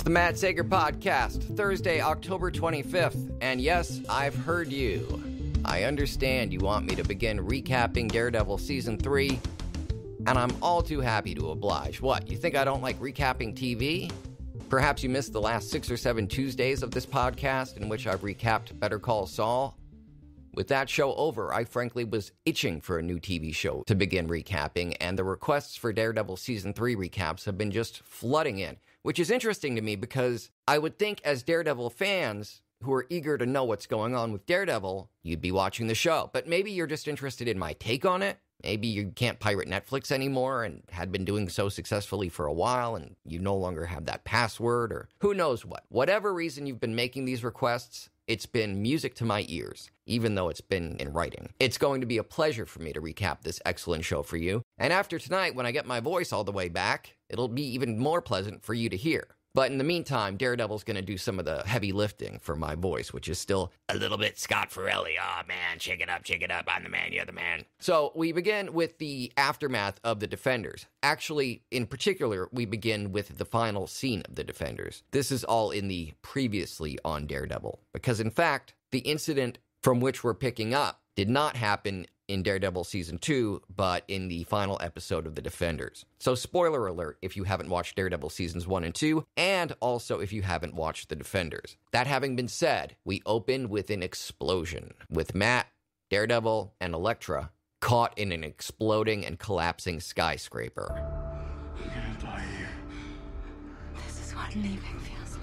It's the Matt Sager Podcast, Thursday, October 25th, and yes, I've heard you. I understand you want me to begin recapping Daredevil Season 3, and I'm all too happy to oblige. What, you think I don't like recapping TV? Perhaps you missed the last 6 or 7 Tuesdays of this podcast in which I've recapped Better Call Saul. With that show over, I frankly was itching for a new TV show to begin recapping, and the requests for Daredevil Season 3 recaps have been just flooding in, which is interesting to me because I would think as Daredevil fans who are eager to know what's going on with Daredevil, you'd be watching the show. But maybe you're just interested in my take on it. Maybe you can't pirate Netflix anymore and had been doing so successfully for a while and you no longer have that password or who knows what. Whatever reason you've been making these requests, it's been music to my ears, even though it's been in writing. It's going to be a pleasure for me to recap this excellent show for you. And after tonight, when I get my voice all the way back, it'll be even more pleasant for you to hear. But in the meantime, Daredevil's going to do some of the heavy lifting for my voice, which is still a little bit Scott Farrelly. Oh, man, shake it up, I'm the man, you're the man. So we begin with the aftermath of The Defenders. Actually, in particular, we begin with the final scene of The Defenders. This is all in the previously on Daredevil, because in fact, the incident from which we're picking up did not happen in Daredevil Season 2, but in the final episode of The Defenders. So spoiler alert if you haven't watched Daredevil Seasons 1 and 2, and also if you haven't watched The Defenders. That having been said, we open with an explosion, with Matt, Daredevil, and Elektra caught in an exploding and collapsing skyscraper. I'm gonna die here. This is what leaving feels like.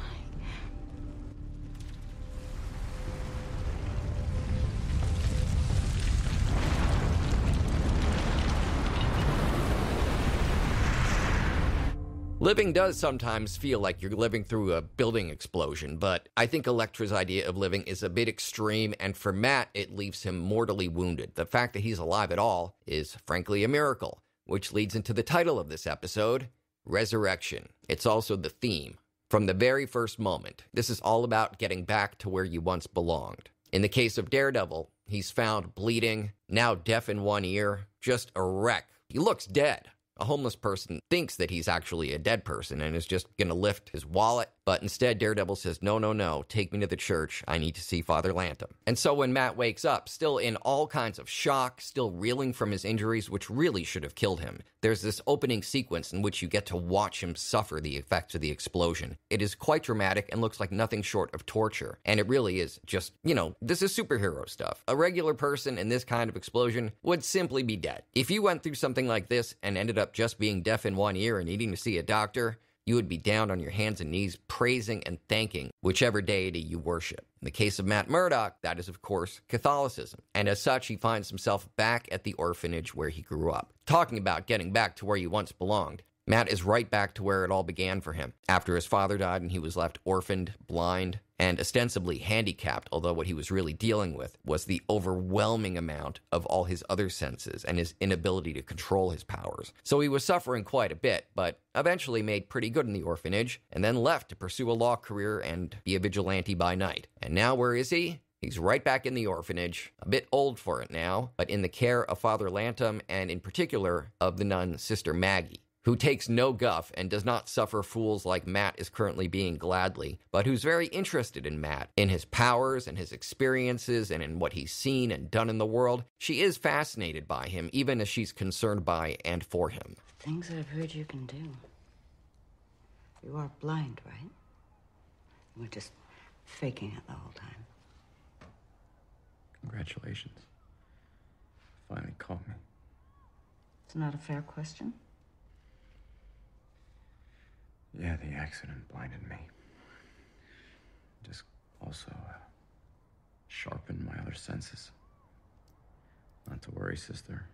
Living does sometimes feel like you're living through a building explosion, but I think Elektra's idea of living is a bit extreme, and for Matt, it leaves him mortally wounded. The fact that he's alive at all is, frankly, a miracle, which leads into the title of this episode, Resurrection. It's also the theme from the very first moment. This is all about getting back to where you once belonged. In the case of Daredevil, he's found bleeding, now deaf in one ear, just a wreck. He looks dead. A homeless person thinks that he's actually a dead person and is just going to lift his wallet. But instead, Daredevil says, no, take me to the church. I need to see Father Lantom. And so when Matt wakes up, still in all kinds of shock, still reeling from his injuries, which really should have killed him, there's this opening sequence in which you get to watch him suffer the effects of the explosion. It is quite dramatic and looks like nothing short of torture. And it really is just, you know, this is superhero stuff. A regular person in this kind of explosion would simply be dead. If you went through something like this and ended up just being deaf in one ear and needing to see a doctor, you would be down on your hands and knees praising and thanking whichever deity you worship. In the case of Matt Murdock, that is, of course, Catholicism. And as such, he finds himself back at the orphanage where he grew up. Talking about getting back to where you once belonged, Matt is right back to where it all began for him. After his father died and he was left orphaned, blind, and ostensibly handicapped, although what he was really dealing with was the overwhelming amount of all his other senses and his inability to control his powers. So he was suffering quite a bit, but eventually made pretty good in the orphanage, and then left to pursue a law career and be a vigilante by night. And now where is he? He's right back in the orphanage, a bit old for it now, but in the care of Father Lantom, and in particular of the nun Sister Maggie, who takes no guff and does not suffer fools like Matt is currently being gladly, but who's very interested in Matt, in his powers and his experiences and in what he's seen and done in the world. She is fascinated by him, even as she's concerned by and for him. The things that I've heard you can do. You are blind, right? You were just faking it the whole time. Congratulations. You finally caught me. It's not a fair question. Yeah, the accident blinded me. Just also sharpened my other senses. Not to worry, sister.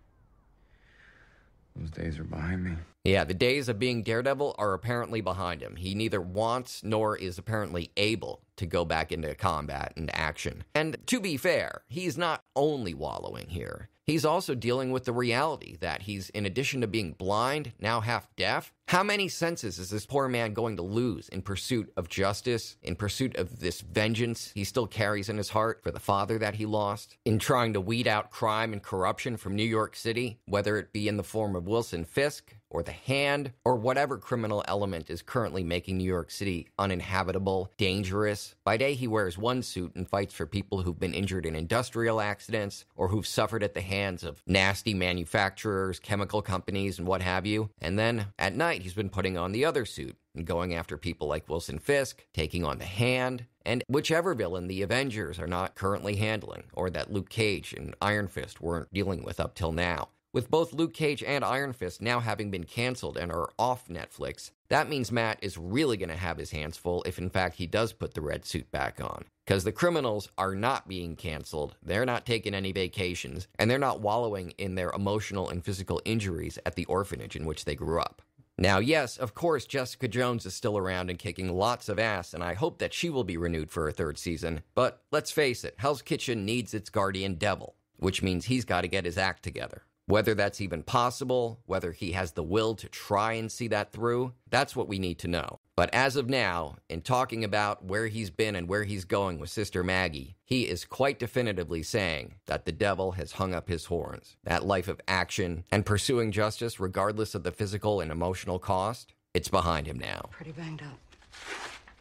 Those days are behind me. Yeah, the days of being Daredevil are apparently behind him. He neither wants nor is apparently able to go back into combat and action. And to be fair, he's not only wallowing here. He's also dealing with the reality that he's, in addition to being blind, now half deaf. How many senses is this poor man going to lose in pursuit of justice, in pursuit of this vengeance he still carries in his heart for the father that he lost, in trying to weed out crime and corruption from New York City, whether it be in the form of Wilson Fisk or the hand or whatever criminal element is currently making New York City uninhabitable, dangerous. By day, he wears one suit and fights for people who've been injured in industrial accidents or who've suffered at the hands of nasty manufacturers, chemical companies, and what have you. And then at night, he's been putting on the other suit and going after people like Wilson Fisk, taking on the hand, and whichever villain the Avengers are not currently handling, or that Luke Cage and Iron Fist weren't dealing with up till now. With both Luke Cage and Iron Fist now having been canceled and are off Netflix, that means Matt is really going to have his hands full if in fact he does put the red suit back on. Because the criminals are not being canceled, they're not taking any vacations, and they're not wallowing in their emotional and physical injuries at the orphanage in which they grew up. Now, yes, of course, Jessica Jones is still around and kicking lots of ass, and I hope that she will be renewed for a third season. But let's face it, Hell's Kitchen needs its guardian devil, which means he's got to get his act together. Whether that's even possible, whether he has the will to try and see that through, that's what we need to know. But as of now, in talking about where he's been and where he's going with Sister Maggie, he is quite definitively saying that the devil has hung up his horns. That life of action and pursuing justice, regardless of the physical and emotional cost, it's behind him now. Pretty banged up.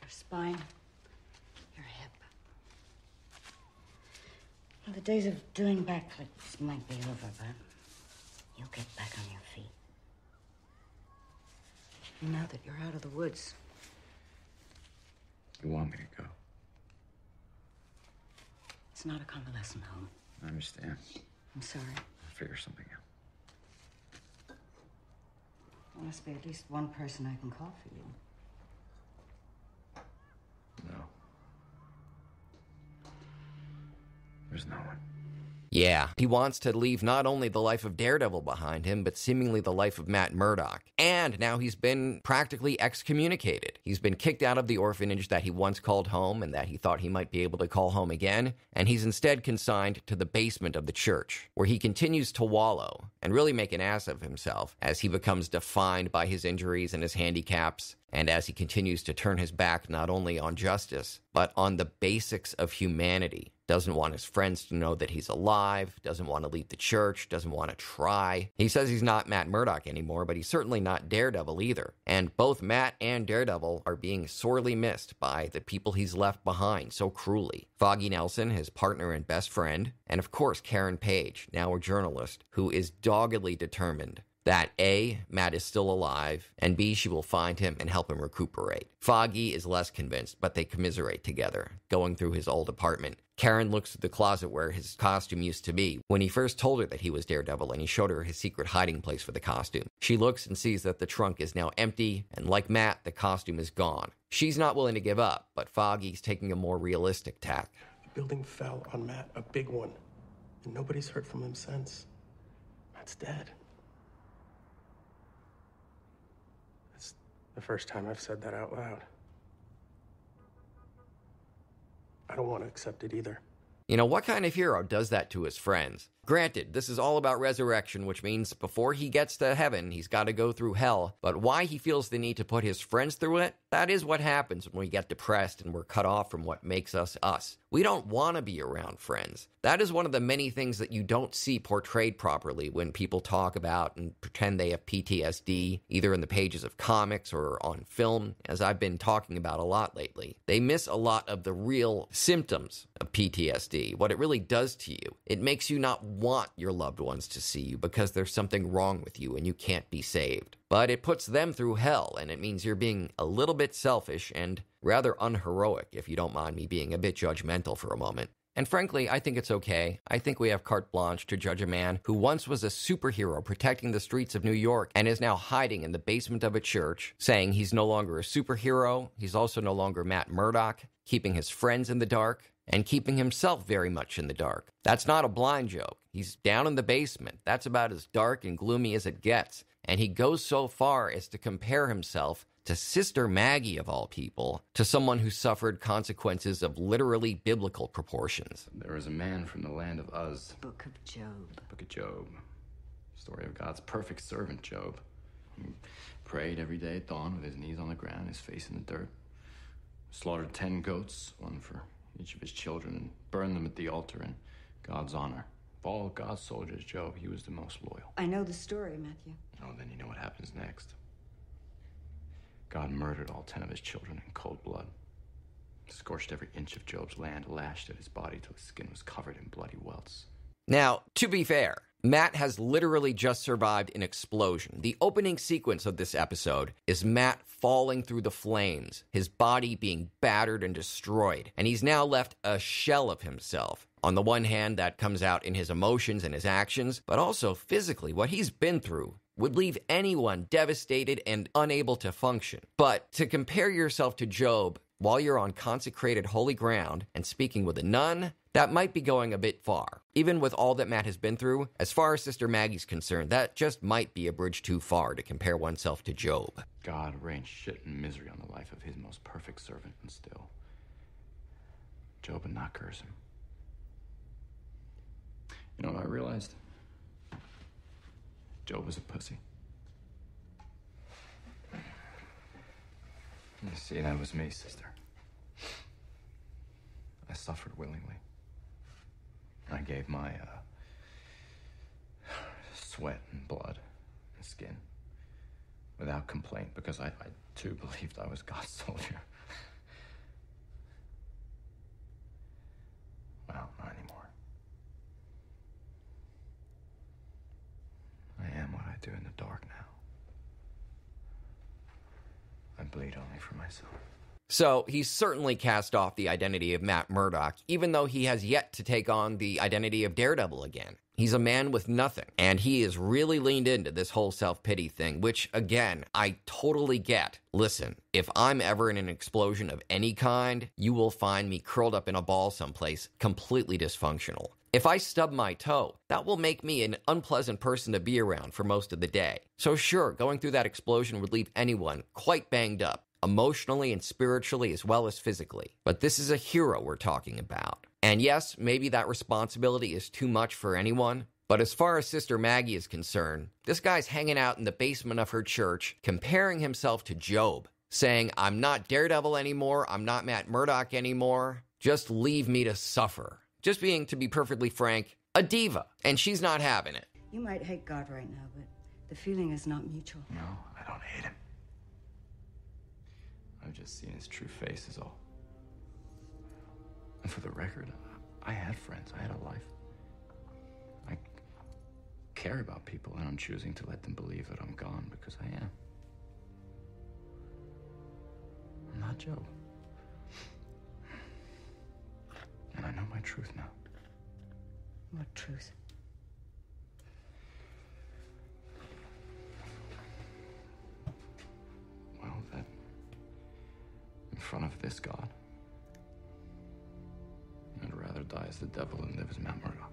Your spine, your hip. Well, the days of doing backflips might be over, but you'll get back on your feet. Now that you're out of the woods. You want me to go? It's not a convalescent home. I understand. I'm sorry. I'll figure something out. There must be at least one person I can call for you. No. There's no one. Yeah, he wants to leave not only the life of Daredevil behind him, but seemingly the life of Matt Murdock. And now he's been practically excommunicated. He's been kicked out of the orphanage that he once called home and that he thought he might be able to call home again, and he's instead consigned to the basement of the church, where he continues to wallow and really make an ass of himself as he becomes defined by his injuries and his handicaps, and as he continues to turn his back not only on justice, but on the basics of humanity. Doesn't want his friends to know that he's alive, doesn't want to leave the church, doesn't want to try. He says he's not Matt Murdock anymore, but he's certainly not Daredevil either. And both Matt and Daredevil are being sorely missed by the people he's left behind so cruelly. Foggy Nelson, his partner and best friend, and of course Karen Page, now a journalist, who is doggedly determined that A, Matt is still alive, and B, she will find him and help him recuperate. Foggy is less convinced, but they commiserate together, going through his old apartment. Karen looks at the closet where his costume used to be when he first told her that he was Daredevil and he showed her his secret hiding place for the costume. She looks and sees that the trunk is now empty, and like Matt, the costume is gone. She's not willing to give up, but Foggy's taking a more realistic tack. The building fell on Matt, a big one, and nobody's heard from him since. Matt's dead. The first time I've said that out loud. I don't want to accept it either. You know, what kind of hero does that to his friends? Granted, this is all about resurrection, which means before he gets to heaven, he's got to go through hell. But why he feels the need to put his friends through it, that is what happens when we get depressed and we're cut off from what makes us us. We don't want to be around friends. That is one of the many things that you don't see portrayed properly when people talk about and pretend they have PTSD, either in the pages of comics or on film, as I've been talking about a lot lately. They miss a lot of the real symptoms of PTSD, what it really does to you. It makes you not want your loved ones to see you because there's something wrong with you and you can't be saved. But it puts them through hell, and it means you're being a little bit selfish and rather unheroic, if you don't mind me being a bit judgmental for a moment. And frankly, I think it's okay. I think we have carte blanche to judge a man who once was a superhero protecting the streets of New York and is now hiding in the basement of a church, saying he's no longer a superhero, he's also no longer Matt Murdock, keeping his friends in the dark, and keeping himself very much in the dark. That's not a blind joke. He's down in the basement. That's about as dark and gloomy as it gets. And he goes so far as to compare himself to Sister Maggie, of all people, to someone who suffered consequences of literally biblical proportions. There is a man from the land of Uz. Book of Job. Book of Job. Story of God's perfect servant, Job. He prayed every day at dawn with his knees on the ground, his face in the dirt. Slaughtered 10 goats, one for each of his children, and burned them at the altar in God's honor. Of all God's soldiers, Joe, he was the most loyal. I know the story, Matthew. Oh, then you know what happens next. God murdered all 10 of his children in cold blood. Scorched every inch of Job's land, lashed at his body till his skin was covered in bloody welts. Now, to be fair, Matt has literally just survived an explosion. The opening sequence of this episode is Matt falling through the flames, his body being battered and destroyed, and he's now left a shell of himself. On the one hand, that comes out in his emotions and his actions, but also physically, what he's been through would leave anyone devastated and unable to function. But to compare yourself to Job while you're on consecrated holy ground and speaking with a nun, that might be going a bit far. Even with all that Matt has been through, as far as Sister Maggie's concerned, that just might be a bridge too far to compare oneself to Job. God rained shit and misery on the life of his most perfect servant, and still, Job would not curse him. You know what I realized? Job was a pussy. You see, that was me, sister. I suffered willingly. I gave my sweat and blood and skin without complaint because I too believed I was God's soldier. Well, not anymore. I am what I do in the dark now. I bleed only for myself. So he's certainly cast off the identity of Matt Murdock, even though he has yet to take on the identity of Daredevil again. He's a man with nothing, and he is really leaned into this whole self-pity thing, which, again, I totally get. Listen, if I'm ever in an explosion of any kind, you will find me curled up in a ball someplace, completely dysfunctional. If I stub my toe, that will make me an unpleasant person to be around for most of the day. So sure, going through that explosion would leave anyone quite banged up, emotionally and spiritually as well as physically. But this is a hero we're talking about. And yes, maybe that responsibility is too much for anyone, but as far as Sister Maggie is concerned, this guy's hanging out in the basement of her church, comparing himself to Job, saying, I'm not Daredevil anymore, I'm not Matt Murdock anymore, just leave me to suffer. Just being, to be perfectly frank, a diva, and she's not having it. You might hate God right now, but the feeling is not mutual. No, I don't hate him. I've just seen his true face is all. And for the record, I had friends, I had a life. I care about people, and I'm choosing to let them believe that I'm gone because I am. I'm not Job. And I know my truth now. What truth? Well, that in front of this God, I'd rather die as the devil than live as Matt Murdock.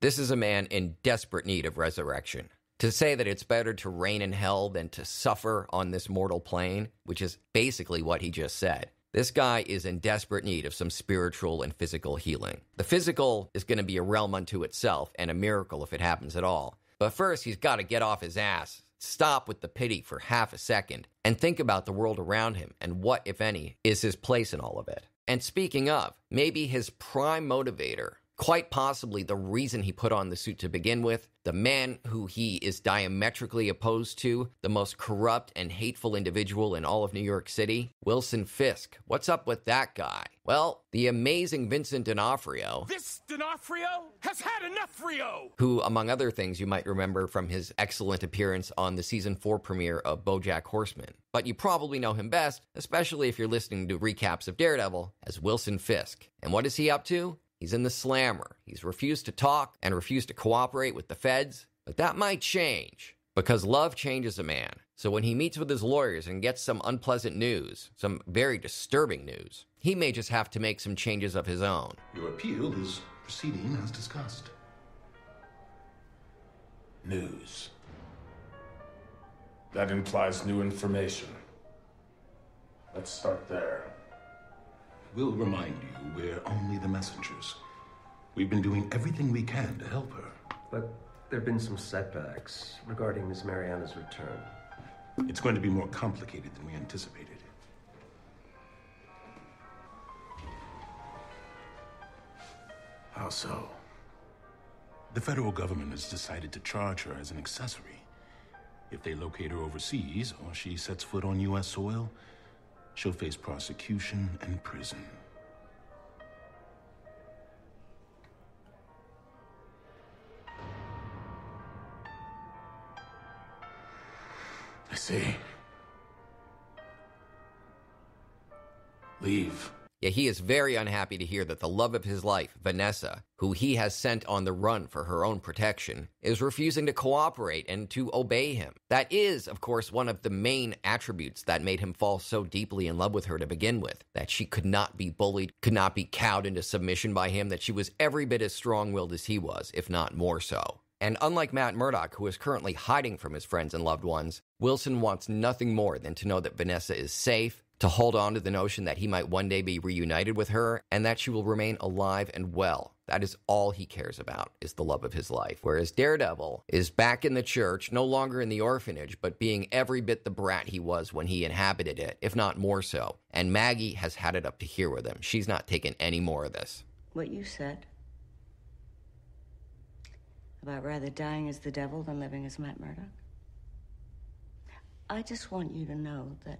This is a man in desperate need of resurrection. To say that it's better to reign in hell than to suffer on this mortal plane, which is basically what he just said. This guy is in desperate need of some spiritual and physical healing. The physical is going to be a realm unto itself and a miracle if it happens at all. But first, he's got to get off his ass, stop with the pity for half a second, and think about the world around him and what, if any, is his place in all of it. And speaking of, maybe his prime motivator, quite possibly the reason he put on the suit to begin with, the man who he is diametrically opposed to, the most corrupt and hateful individual in all of New York City, Wilson Fisk. What's up with that guy? Well, the amazing Vincent D'Onofrio. This D'Onofrio has had enough Rio! Who, among other things, you might remember from his excellent appearance on the season 4 premiere of BoJack Horseman. But you probably know him best, especially if you're listening to recaps of Daredevil, as Wilson Fisk. And what is he up to? He's in the slammer. He's refused to talk and refused to cooperate with the feds. But that might change, because love changes a man. So when he meets with his lawyers and gets some unpleasant news, some very disturbing news, he may just have to make some changes of his own. Your appeal is proceeding as discussed. News. That implies new information. Let's start there. We'll remind you we're only the messengers. We've been doing everything we can to help her. But there have been some setbacks regarding Miss Mariana's return. It's going to be more complicated than we anticipated. How so? The federal government has decided to charge her as an accessory. If they locate her overseas, or she sets foot on U.S. soil, she'll face prosecution and prison. I see. Leave. Yeah, he is very unhappy to hear that the love of his life, Vanessa, who he has sent on the run for her own protection, is refusing to cooperate and to obey him. That is, of course, one of the main attributes that made him fall so deeply in love with her to begin with, that she could not be bullied, could not be cowed into submission by him, that she was every bit as strong-willed as he was, if not more so. And unlike Matt Murdock, who is currently hiding from his friends and loved ones, Wilson wants nothing more than to know that Vanessa is safe, to hold on to the notion that he might one day be reunited with her, and that she will remain alive and well. That is all he cares about, is the love of his life. Whereas Daredevil is back in the church, no longer in the orphanage, but being every bit the brat he was when he inhabited it, if not more so. And Maggie has had it up to here with him. She's not taking any more of this. What you said about rather dying as the devil than living as Matt Murdock. I just want you to know that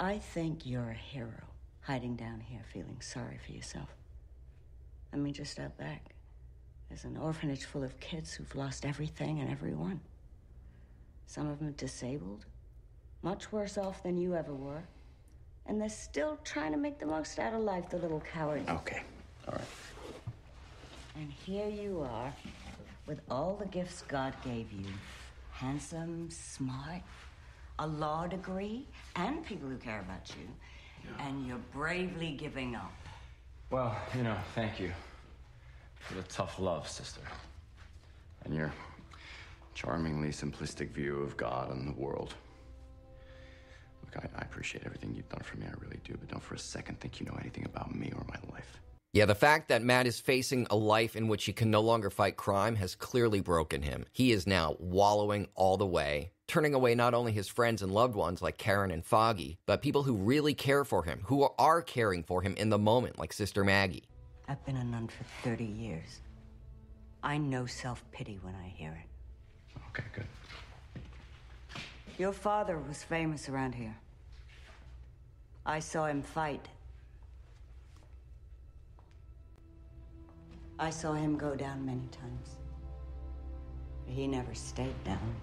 I think you're a hero, hiding down here feeling sorry for yourself. I mean, just out back, there's an orphanage full of kids who've lost everything and everyone. Some of them disabled, much worse off than you ever were. And they're still trying to make the most out of life, the little cowards. Okay, all right. And here you are, with all the gifts God gave you. Handsome, smart, a law degree, and people who care about you. Yeah. And you're bravely giving up. Well, you know, thank you for the tough love, sister. And your charmingly simplistic view of God and the world. Look, I appreciate everything you've done for me, I really do, but don't for a second think you know anything about me or my life. Yeah, the fact that Matt is facing a life in which he can no longer fight crime has clearly broken him. He is now wallowing all the way, turning away not only his friends and loved ones like Karen and Foggy, but people who really care for him, who are caring for him in the moment, like Sister Maggie. I've been a nun for 30 years. I know self-pity when I hear it. Okay, good. Your father was famous around here. I saw him fight. I saw him go down many times. But he never stayed down.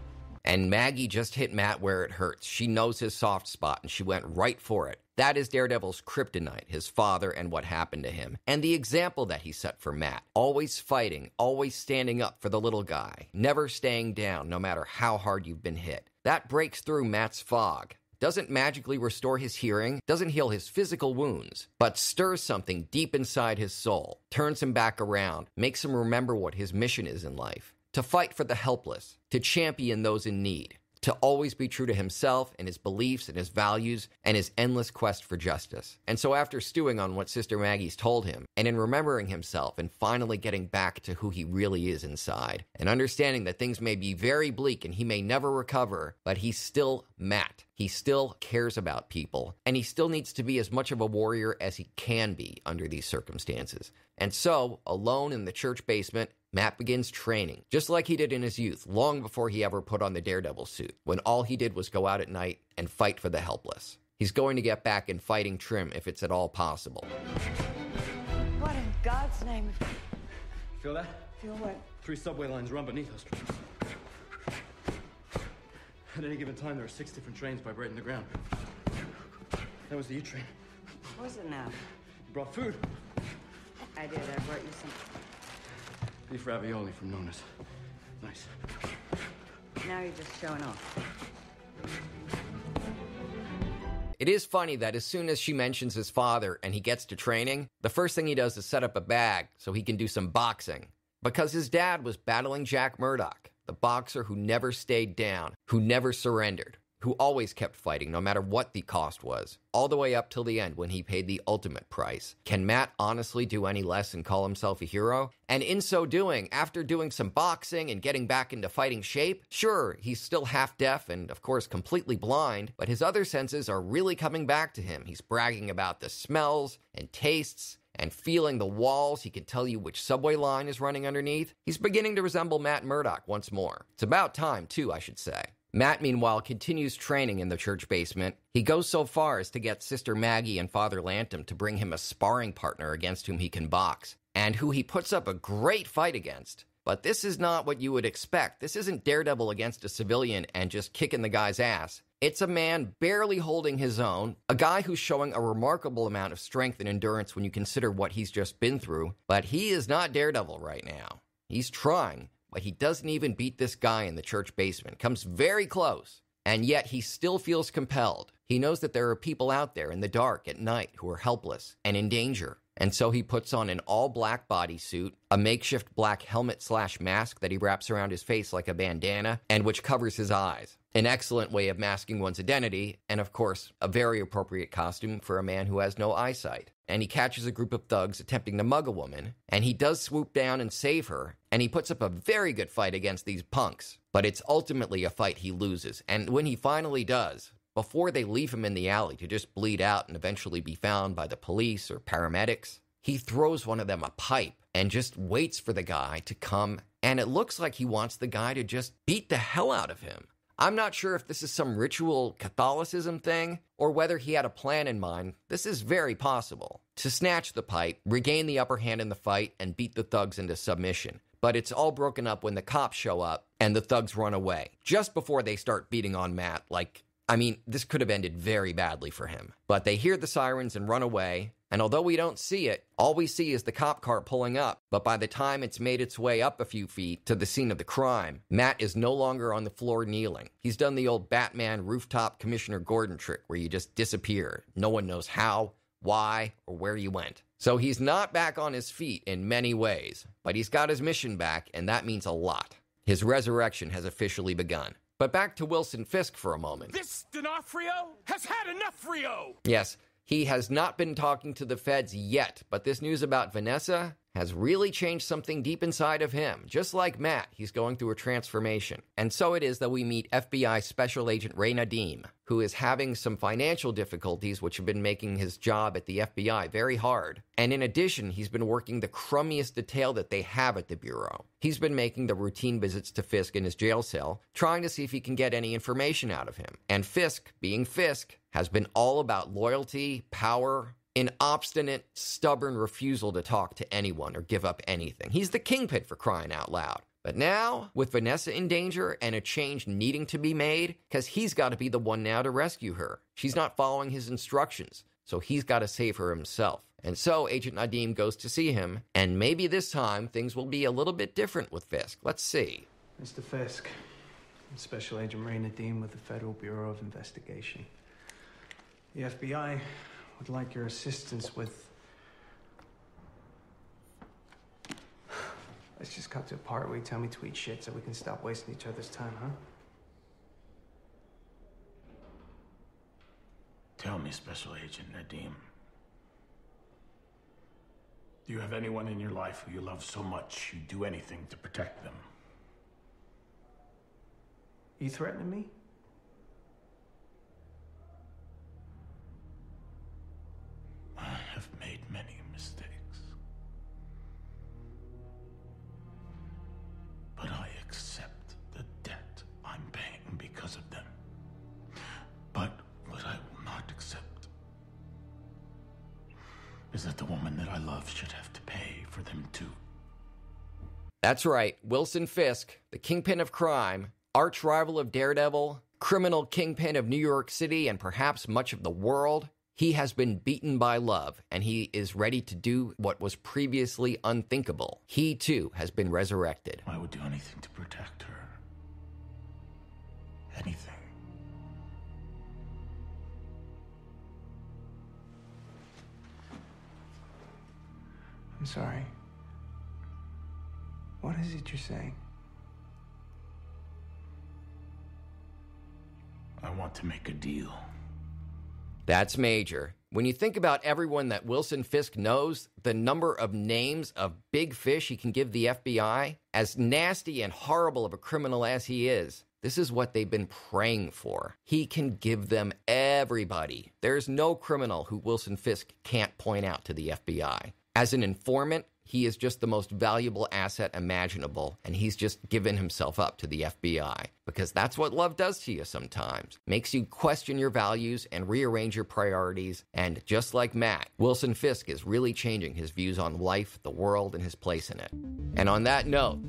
And Maggie just hit Matt where it hurts. She knows his soft spot, and she went right for it. That is Daredevil's kryptonite, his father and what happened to him. And the example that he set for Matt. Always fighting, always standing up for the little guy. Never staying down, no matter how hard you've been hit. That breaks through Matt's fog. Doesn't magically restore his hearing, doesn't heal his physical wounds, but stirs something deep inside his soul, turns him back around, makes him remember what his mission is in life, to fight for the helpless, to champion those in need, to always be true to himself and his beliefs and his values and his endless quest for justice. And so after stewing on what Sister Maggie's told him, and in remembering himself and finally getting back to who he really is inside, and understanding that things may be very bleak and he may never recover, but he's still Matt. He still cares about people, and he still needs to be as much of a warrior as he can be under these circumstances. And so, alone in the church basement, Matt begins training, just like he did in his youth, long before he ever put on the Daredevil suit, when all he did was go out at night and fight for the helpless. He's going to get back in fighting trim if it's at all possible. What in God's name? Feel that? Feel what? 3 subway lines run beneath us. At any given time, there are 6 different trains vibrating the ground. That was the E train. What was it now? You brought food. I did. I brought you some. Beef ravioli from Nona's. Nice. Now you're just showing off. It is funny that as soon as she mentions his father and he gets to training, the first thing he does is set up a bag so he can do some boxing. Because his dad was battling Jack Murdock, the boxer who never stayed down, who never surrendered, who always kept fighting no matter what the cost was, all the way up till the end when he paid the ultimate price. Can Matt honestly do any less and call himself a hero? And in so doing, after doing some boxing and getting back into fighting shape, sure, he's still half deaf and, of course, completely blind, but his other senses are really coming back to him. He's bragging about the smells and tastes and feeling the walls, he can tell you which subway line is running underneath. He's beginning to resemble Matt Murdock once more. It's about time, too, I should say. Matt, meanwhile, continues training in the church basement. He goes so far as to get Sister Maggie and Father Lantom to bring him a sparring partner against whom he can box, and who he puts up a great fight against. But this is not what you would expect. This isn't Daredevil against a civilian and just kicking the guy's ass. It's a man barely holding his own, a guy who's showing a remarkable amount of strength and endurance when you consider what he's just been through, but he is not Daredevil right now. He's trying, but he doesn't even beat this guy in the church basement. Comes very close, and yet he still feels compelled. He knows that there are people out there in the dark at night who are helpless and in danger, and so he puts on an all-black bodysuit, a makeshift black helmet/mask that he wraps around his face like a bandana, and which covers his eyes. An excellent way of masking one's identity, and of course, a very appropriate costume for a man who has no eyesight. And he catches a group of thugs attempting to mug a woman, and he does swoop down and save her, and he puts up a very good fight against these punks. But it's ultimately a fight he loses, and when he finally does, before they leave him in the alley to just bleed out and eventually be found by the police or paramedics, he throws one of them a pipe and just waits for the guy to come, and it looks like he wants the guy to just beat the hell out of him. I'm not sure if this is some ritual Catholicism thing or whether he had a plan in mind. This is very possible. To snatch the pipe, regain the upper hand in the fight, and beat the thugs into submission. But it's all broken up when the cops show up and the thugs run away. Just before they start beating on Matt, this could have ended very badly for him. But they hear the sirens and run away. And although we don't see it, all we see is the cop car pulling up, but by the time it's made its way up a few feet to the scene of the crime, Matt is no longer on the floor kneeling. He's done the old Batman rooftop Commissioner Gordon trick where you just disappear. No one knows how, why, or where you went. So he's not back on his feet in many ways, but he's got his mission back, and that means a lot. His resurrection has officially begun. But back to Wilson Fisk for a moment. This D'Onofrio has had enough, Rio! Yes. He has not been talking to the feds yet, but this news about Vanessa has really changed something deep inside of him. Just like Matt, he's going through a transformation. And so it is that we meet FBI Special Agent Ray Nadeem, who is having some financial difficulties which have been making his job at the FBI very hard. And in addition, he's been working the crummiest detail that they have at the Bureau. He's been making the routine visits to Fisk in his jail cell, trying to see if he can get any information out of him. And Fisk, being Fisk, has been all about loyalty, power, an obstinate, stubborn refusal to talk to anyone or give up anything. He's the Kingpin, for crying out loud. But now, with Vanessa in danger and a change needing to be made, because he's got to be the one now to rescue her. She's not following his instructions, so he's got to save her himself. And so Agent Nadeem goes to see him, and maybe this time things will be a little bit different with Fisk. Let's see. Mr. Fisk, I'm Special Agent Ray Nadeem with the Federal Bureau of Investigation. The FBI would like your assistance with... Let's just cut to a part where you tell me to eat shit so we can stop wasting each other's time, huh? Tell me, Special Agent Nadeem. Do you have anyone in your life who you love so much you'd do anything to protect them? You threatening me? I've made many mistakes, but I accept the debt I'm paying because of them. But what I will not accept is that the woman that I love should have to pay for them too. That's right, Wilson Fisk, the Kingpin of crime, arch-rival of Daredevil, criminal Kingpin of New York City and perhaps much of the world. He has been beaten by love, and he is ready to do what was previously unthinkable. He, too, has been resurrected. I would do anything to protect her. Anything. I'm sorry. What is it you're saying? I want to make a deal. That's major. When you think about everyone that Wilson Fisk knows, the number of names of big fish he can give the FBI, as nasty and horrible of a criminal as he is, this is what they've been praying for. He can give them everybody. There's no criminal who Wilson Fisk can't point out to the FBI. As an informant, he is just the most valuable asset imaginable, and he's just given himself up to the FBI. Because that's what love does to you sometimes. Makes you question your values and rearrange your priorities. And just like Matt, Wilson Fisk is really changing his views on life, the world, and his place in it. And on that note,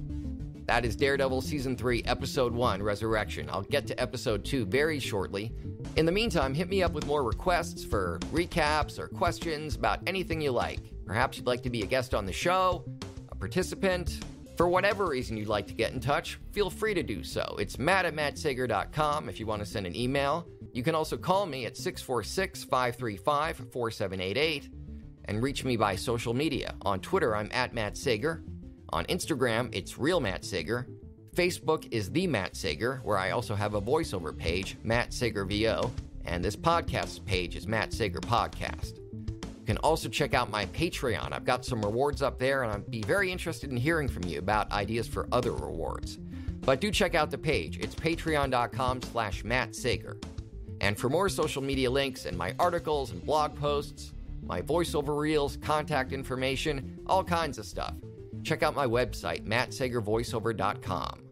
that is Daredevil Season 3, Episode 1, Resurrection. I'll get to Episode 2 very shortly. In the meantime, hit me up with more requests for recaps or questions about anything you like. Perhaps you'd like to be a guest on the show, a participant. For whatever reason you'd like to get in touch, feel free to do so. It's matt@mattsager.com if you want to send an email. You can also call me at 646-535-4788 and reach me by social media. On Twitter, I'm @Matt Sager. On Instagram, it's @RealMattSager. Facebook is The Matt Sager, where I also have a voiceover page, Matt Sager VO, and this podcast's page is Matt Sager Podcast. You can also check out my Patreon. I've got some rewards up there, and I'd be very interested in hearing from you about ideas for other rewards. But do check out the page. It's patreon.com/Matt Sager. And for more social media links and my articles and blog posts, my voiceover reels, contact information, all kinds of stuff, check out my website, mattsagervoiceover.com.